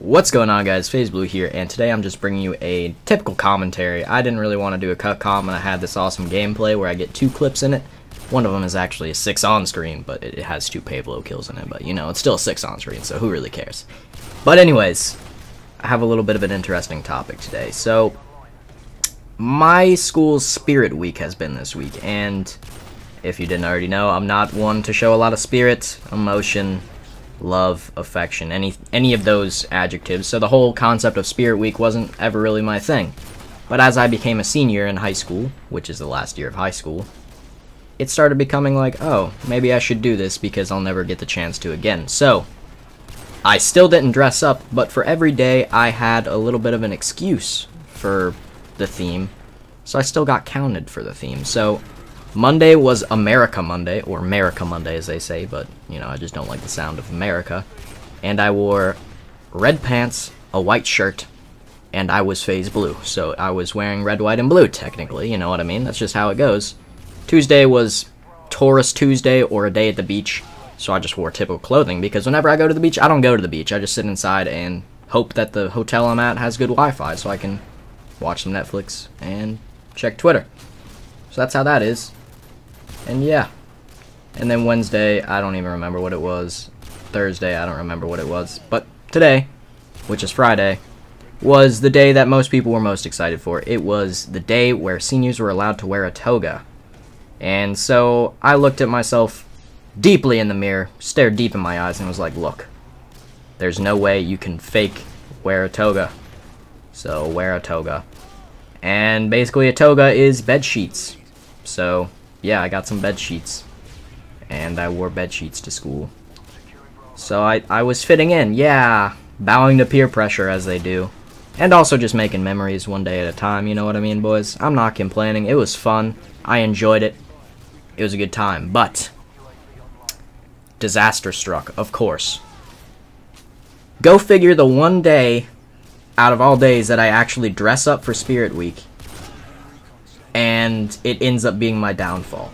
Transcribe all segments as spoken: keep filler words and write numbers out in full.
What's going on, guys? FaZeBlue here, and today I'm just bringing you a typical commentary. I didn't really want to do a cut com, and I had this awesome gameplay where I get two clips in it. One of them is actually a six on screen, but it has two Pavlo kills in it, but you know, it's still a six on screen, so who really cares? But anyways, I have a little bit of an interesting topic today. So, my school's spirit week has been this week, and if you didn't already know, I'm not one to show a lot of spirit, emotion, love, affection, any any of those adjectives, so the whole concept of Spirit Week wasn't ever really my thing. But as I became a senior in high school, which is the last year of high school, it started becoming like, oh, maybe I should do this because I'll never get the chance to again. So, I still didn't dress up, but for every day I had a little bit of an excuse for the theme, so I still got counted for the theme. So, Monday was America Monday, or America Monday as they say, but, you know, I just don't like the sound of America. And I wore red pants, a white shirt, and I was FaZeBlue. So I was wearing red, white, and blue, technically, you know what I mean? That's just how it goes. Tuesday was Taurus Tuesday, or a day at the beach, so I just wore typical clothing, because whenever I go to the beach, I don't go to the beach. I just sit inside and hope that the hotel I'm at has good Wi-Fi so I can watch some Netflix and check Twitter. So that's how that is. And yeah, and then Wednesday, I don't even remember what it was. Thursday, I don't remember what it was. But today, which is Friday, was the day that most people were most excited for. It was the day where seniors were allowed to wear a toga. And so I looked at myself deeply in the mirror, stared deep in my eyes, and was like, look, there's no way you can fake wear a toga. So wear a toga. And basically a toga is bed sheets. So yeah, I got some bed sheets, and I wore bed sheets to school. So I, I was fitting in, yeah, bowing to peer pressure as they do. And also just making memories one day at a time, you know what I mean, boys? I'm not complaining, it was fun, I enjoyed it, it was a good time, but disaster struck, of course. Go figure, the one day out of all days that I actually dress up for Spirit Week, and it ends up being my downfall.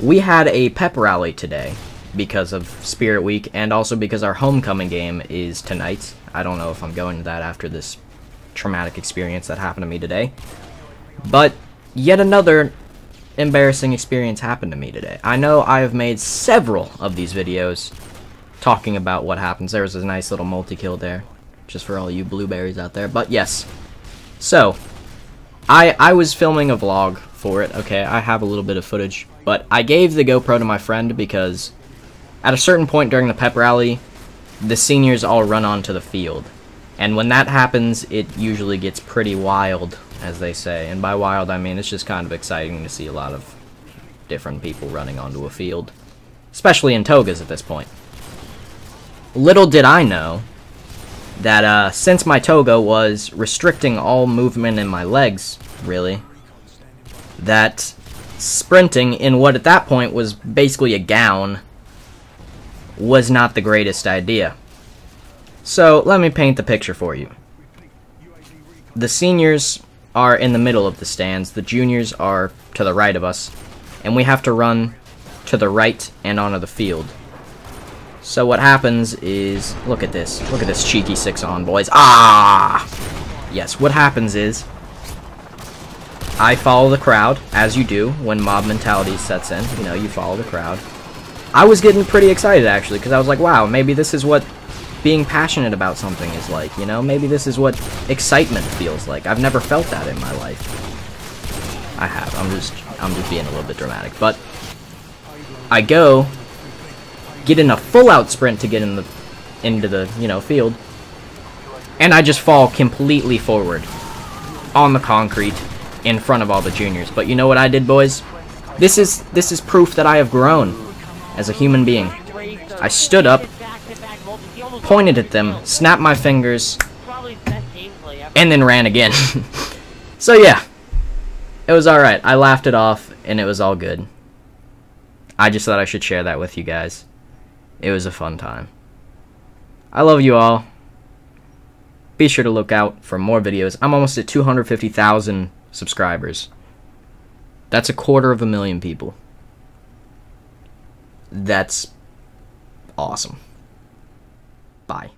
We had a pep rally today because of Spirit Week, and also because our homecoming game is tonight. I don't know if I'm going to that after this traumatic experience that happened to me today. But yet another embarrassing experience happened to me today. I know I have made several of these videos talking about what happens. There was a nice little multi-kill there, just for all you blueberries out there. But yes, so I, I was filming a vlog for it, okay, I have a little bit of footage, but I gave the GoPro to my friend because at a certain point during the pep rally, the seniors all run onto the field, and when that happens, it usually gets pretty wild, as they say, and by wild I mean it's just kind of exciting to see a lot of different people running onto a field, especially in togas at this point. Little did I know that uh, since my toga was restricting all movement in my legs, really, that sprinting in what at that point was basically a gown was not the greatest idea. So let me paint the picture for you. The seniors are in the middle of the stands, the juniors are to the right of us, and we have to run to the right and onto the field. So what happens is, look at this, look at this cheeky six on, boys. Ah! Yes, what happens is, I follow the crowd, as you do when mob mentality sets in, you know, you follow the crowd. I was getting pretty excited, actually, because I was like, wow, maybe this is what being passionate about something is like, you know? Maybe this is what excitement feels like. I've never felt that in my life. I have, I'm just, I'm just being a little bit dramatic, but I go, get in a full-out sprint to get in the into the, you know, field, and I just fall completely forward on the concrete in front of all the juniors. But you know what I did, boys? This is this is proof that I have grown as a human being. I stood up, pointed at them, snapped my fingers, and then ran again. So yeah, it was alright. I laughed it off, and it was all good. I just thought I should share that with you guys. It was a fun time. I love you all. Be sure to look out for more videos. I'm almost at two hundred fifty thousand subscribers. That's a quarter of a million people. That's awesome. Bye.